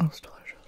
Ausdruck.